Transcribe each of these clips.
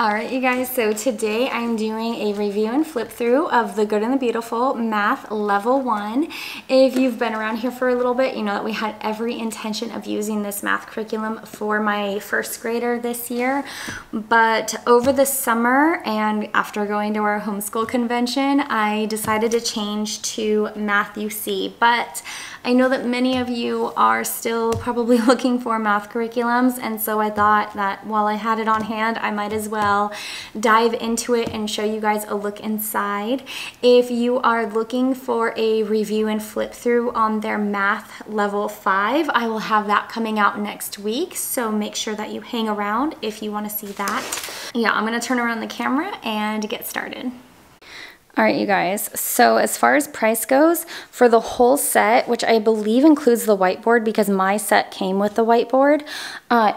Alright you guys, so today I'm doing a review and flip through of The Good and the Beautiful Math Level 1. If you've been around here for a little bit, you know that we had every intention of using this math curriculum for my first grader this year. But over the summer and after going to our homeschool convention, I decided to change to Math U See. But I know that many of you are still probably looking for math curriculums, and so I thought that while I had it on hand, I might as well dive into it and show you guys a look inside. If you are looking for a review and flip through on their math level 5, I will have that coming out next week, so make sure that you hang around if you want to see that. Yeah, I'm going to turn around the camera and get started. All right, you guys, so as far as price goes, for the whole set, which I believe includes the whiteboard because my set came with the whiteboard,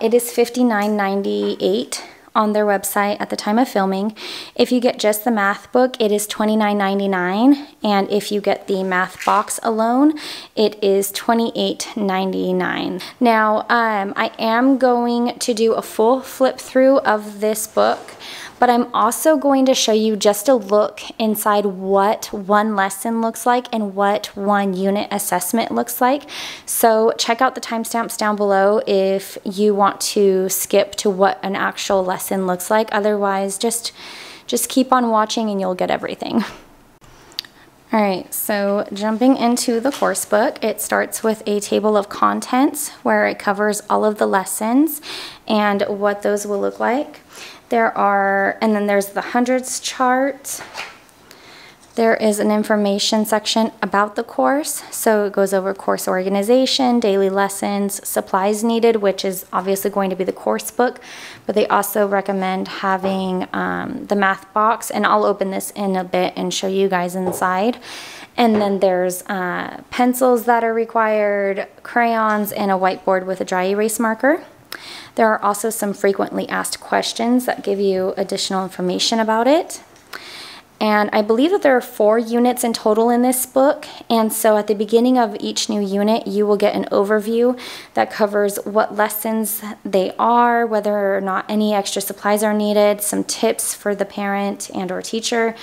it is $59.98. on their website at the time of filming. If you get just the math book, it is $29.99, and if you get the math box alone, it is $28.99. Now, I am going to do a full flip through of this book, but I'm also going to show you just a look inside what one lesson looks like and what one unit assessment looks like. So check out the timestamps down below if you want to skip to what an actual lesson looks like. Otherwise, just keep on watching and you'll get everything. All right, so jumping into the course book, it starts with a table of contents where it covers all of the lessons and what those will look like. And then there's the hundreds chart. There is an information section about the course, so it goes over course organization, daily lessons, supplies needed, which is obviously going to be the course book, but they also recommend having the math box, and I'll open this in a bit and show you guys inside. And then there's pencils that are required, crayons, and a whiteboard with a dry erase marker. There are also some frequently asked questions that give you additional information about it. And I believe that there are 4 units in total in this book, and so at the beginning of each new unit you will get an overview that covers what lessons they are, whether or not any extra supplies are needed, some tips for the parent and or teacher,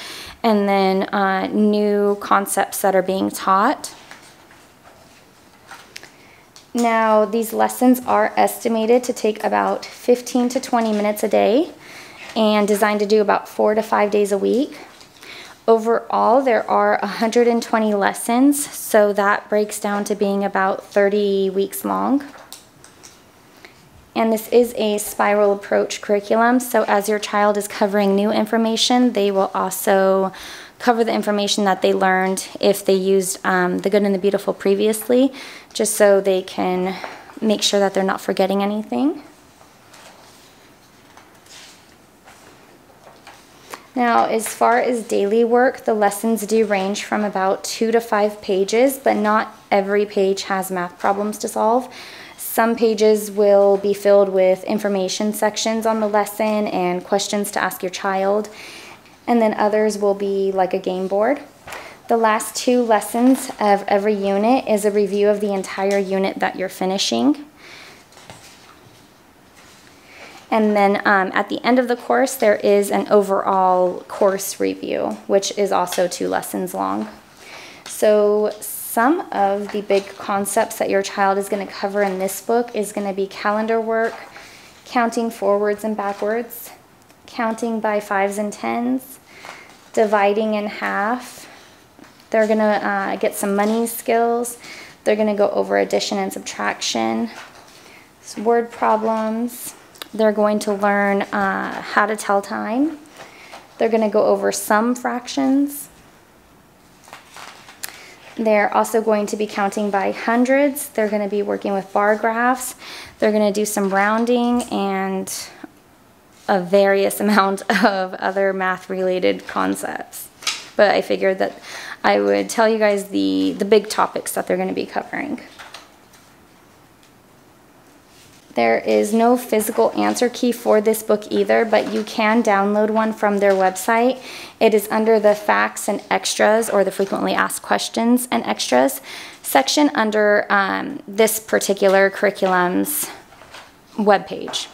and then new concepts that are being taught. Now, these lessons are estimated to take about 15 to 20 minutes a day and designed to do about 4 to 5 days a week. Overall, there are 120 lessons, so that breaks down to being about 30 weeks long. And this is a spiral approach curriculum, so as your child is covering new information, they will also cover the information that they learned if they used The Good and the Beautiful previously, just so they can make sure that they're not forgetting anything. Now, as far as daily work, the lessons do range from about 2 to 5 pages, but not every page has math problems to solve. Some pages will be filled with information sections on the lesson and questions to ask your child, and then others will be like a game board. The last 2 lessons of every unit is a review of the entire unit that you're finishing. And then at the end of the course, there is an overall course review, which is also 2 lessons long. So some of the big concepts that your child is going to cover in this book is going to be calendar work, counting forwards and backwards, counting by 5s and 10s, dividing in half. They're going to get some money skills. They're going to go over addition and subtraction, word problems. They're going to learn how to tell time. They're going to go over some fractions. They're also going to be counting by hundreds. They're going to be working with bar graphs. They're going to do some rounding and a various amount of other math-related concepts. But I figured that I would tell you guys the big topics that they're going to be covering. There is no physical answer key for this book either, but you can download one from their website. It is under the facts and extras, or the frequently asked questions and extras section under this particular curriculum's webpage.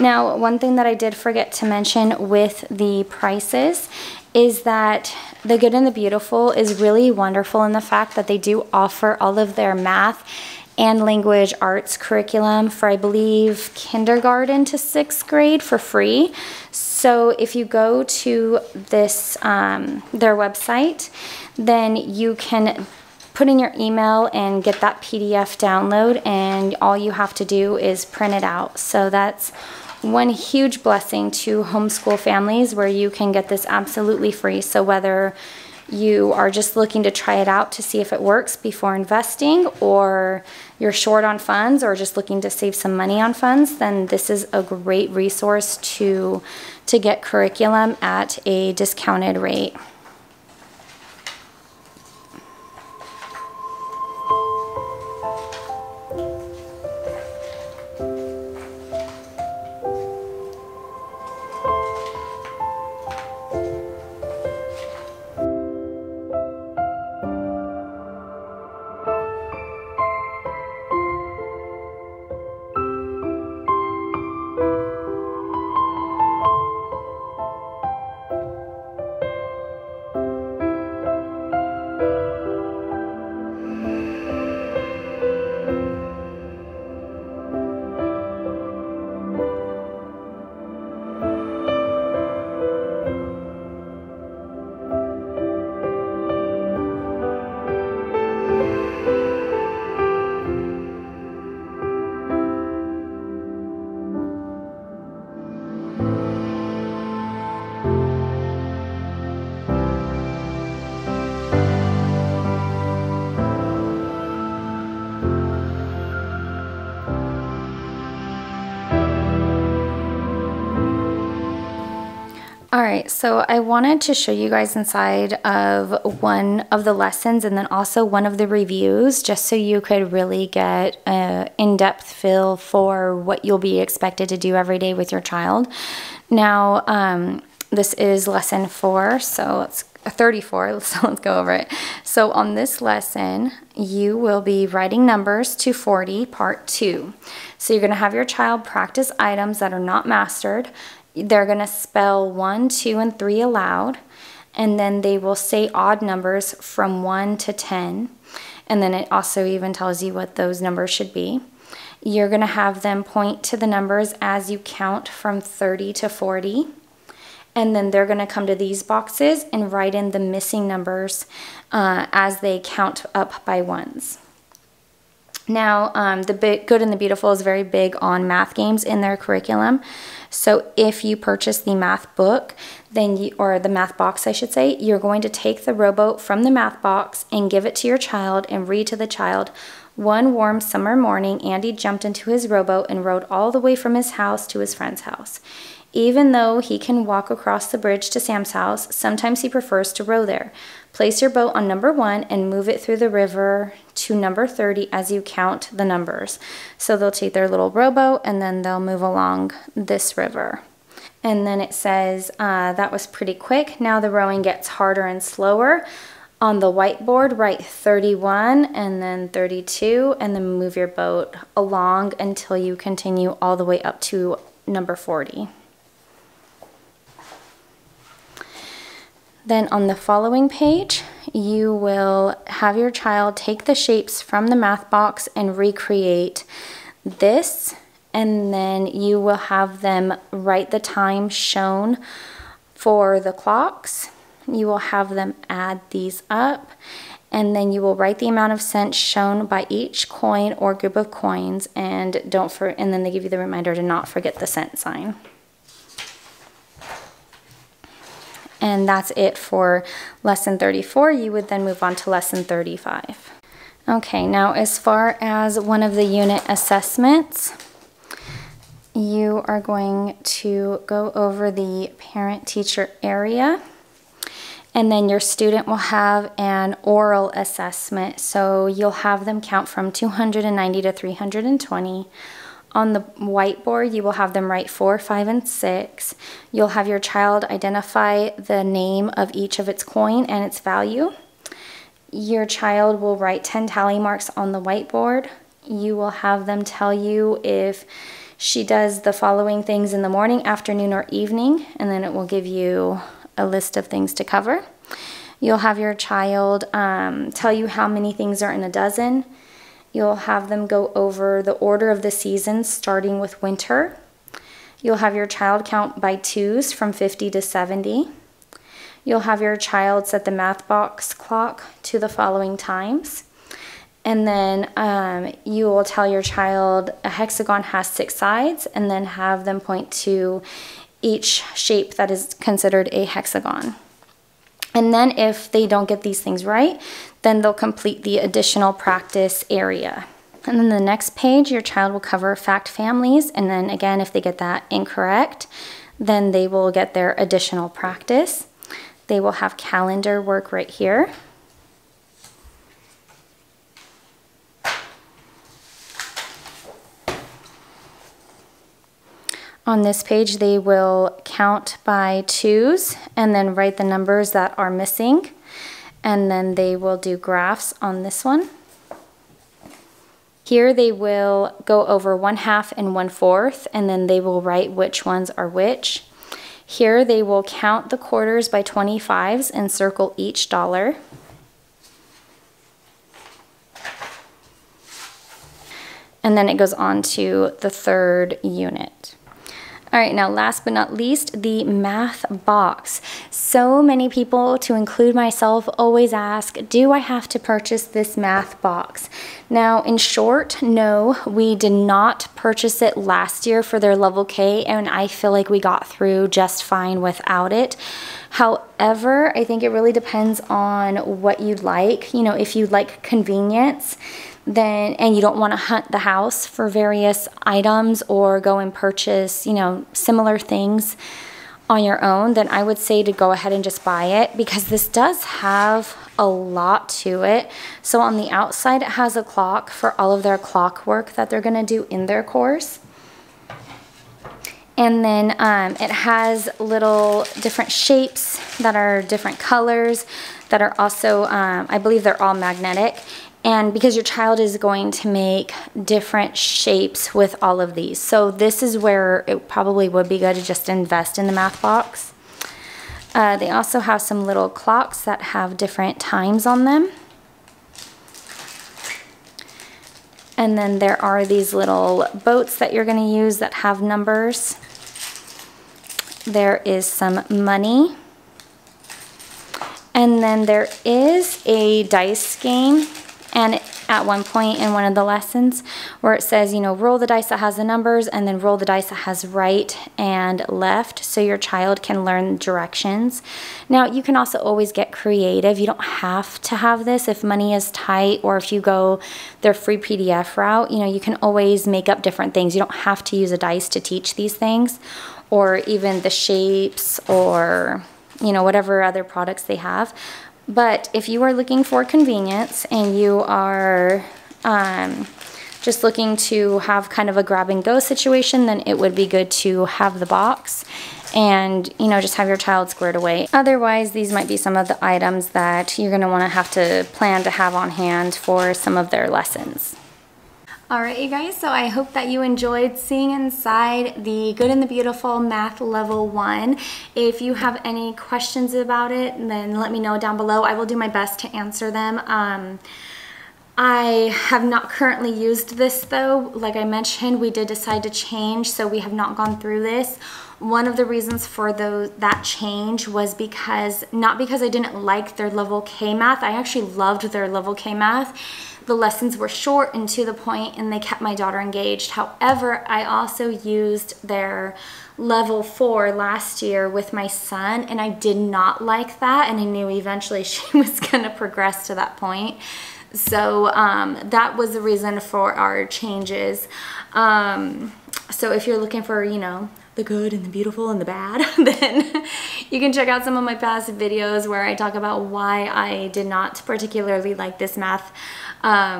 Now, one thing that I did forget to mention with the prices is that The Good and the Beautiful is really wonderful in the fact that they do offer all of their math and language arts curriculum for, I believe, kindergarten to 6th grade for free. So if you go to this, their website, then you can put in your email and get that PDF download, and all you have to do is print it out. So that's one huge blessing to homeschool families, where you can get this absolutely free. So whether you are just looking to try it out to see if it works before investing, or you're short on funds, or just looking to save some money on funds, then this is a great resource to get curriculum at a discounted rate. Alright, so I wanted to show you guys inside of one of the lessons and then also one of the reviews, just so you could really get an in-depth feel for what you'll be expected to do every day with your child. Now, this is lesson 4, so it's 34, so let's go over it. So on this lesson, you will be writing numbers to 40, part 2. So you're going to have your child practice items that are not mastered. They're going to spell 1, 2, and 3 aloud, and then they will say odd numbers from 1 to 10, and then it also even tells you what those numbers should be. You're going to have them point to the numbers as you count from 30 to 40, and then they're going to come to these boxes and write in the missing numbers as they count up by ones. Now, The Good and the Beautiful is very big on math games in their curriculum. So if you purchase the math book, then you, or the math box, I should say, you're going to take the rowboat from the math box and give it to your child and read to the child. One warm summer morning, Andy jumped into his rowboat and rowed all the way from his house to his friend's house. Even though he can walk across the bridge to Sam's house, sometimes he prefers to row there. Place your boat on number 1 and move it through the river to number 30 as you count the numbers. So they'll take their little rowboat and then they'll move along this river. And then it says, that was pretty quick. Now the rowing gets harder and slower. On the whiteboard, write 31 and then 32, and then move your boat along until you continue all the way up to number 40. Then on the following page, you will have your child take the shapes from the math box and recreate this, and then you will have them write the time shown for the clocks. You will have them add these up, and then you will write the amount of cents shown by each coin or group of coins, and then they give you the reminder to not forget the cent sign. And that's it for lesson 34. You would then move on to lesson 35. Okay, now as far as one of the unit assessments, you are going to go over the parent-teacher area, and then your student will have an oral assessment. So you'll have them count from 290 to 320. On the whiteboard, you will have them write 4, 5, and 6. You'll have your child identify the name of each of its coin and its value. Your child will write 10 tally marks on the whiteboard. You will have them tell you if She does the following things in the morning, afternoon, or evening, and then it will give you a list of things to cover. You'll have your child tell you how many things are in a dozen. You'll have them go over the order of the seasons, starting with winter. You'll have your child count by twos from 50 to 70. You'll have your child set the math box clock to the following times. And then you will tell your child a hexagon has 6 sides, and then have them point to each shape that is considered a hexagon. And then if they don't get these things right, then they'll complete the additional practice area. And then the next page, your child will cover fact families. And then again, if they get that incorrect, then they will get their additional practice. They will have calendar work right here. On this page, they will count by twos and then write the numbers that are missing. And then they will do graphs on this one. Here they will go over 1/2 and 1/4, and then they will write which ones are which. Here they will count the quarters by 25s and circle each dollar. And then it goes on to the third unit. All right, now last but not least, the math box. So many people, to include myself, always ask, do I have to purchase this math box? Now, in short, no, we did not purchase it last year for their level K, and I feel like we got through just fine without it. However, I think it really depends on what you like. You know, if you like convenience, then, and you don't want to hunt the house for various items or go and purchase, you know, similar things on your own, then I would say to go ahead and just buy it, because this does have a lot to it. So on the outside, it has a clock for all of their clock work that they're going to do in their course. And then it has little different shapes that are different colors that are also, I believe they're all magnetic. And because your child is going to make different shapes with all of these. So this is where it probably would be good to just invest in the math box. They also have some little clocks that have different times on them. And then there are these little boats that you're going to use that have numbers. There is some money. And then there is a dice game. And at one point in one of the lessons where it says, you know, roll the dice that has the numbers, and then roll the dice that has right and left, so your child can learn directions. Now, you can also always get creative. You don't have to have this if money is tight, or if you go their free PDF route. You know, you can always make up different things. You don't have to use a dice to teach these things, or even the shapes, or, you know, whatever other products they have. But if you are looking for convenience and you are just looking to have kind of a grab-and-go situation, then it would be good to have the box and, you know, just have your child squared away. Otherwise, these might be some of the items that you're going to want to have to plan to have on hand for some of their lessons. All right, you guys, so I hope that you enjoyed seeing inside The Good and the Beautiful Math Level 1. If you have any questions about it, then let me know down below. I will do my best to answer them. I have not currently used this, though. Like I mentioned, we did decide to change, so we have not gone through this. One of the reasons for that change was because, not because I didn't like their level K math, I actually loved their level K math. The lessons were short and to the point, and they kept my daughter engaged. However, I also used their level 4 last year with my son, and I did not like that, and I knew eventually she was going to progress to that point. So that was the reason for our changes. So if you're looking for, you know, the good and the beautiful and the bad, then you can check out some of my past videos where I talk about why I did not particularly like this math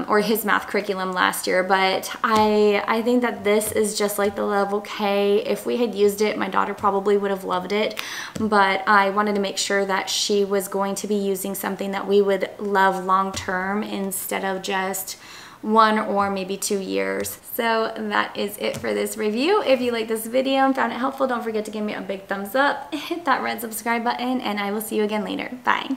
or his math curriculum last year. But I think that this is just like the level K. If we had used it, my daughter probably would have loved it, but I wanted to make sure that she was going to be using something that we would love long term, instead of just 1 or maybe 2 years. So that is it for this review. If you like this video and found it helpful, don't forget to give me a big thumbs up, hit that red subscribe button, and I will see you again later. Bye.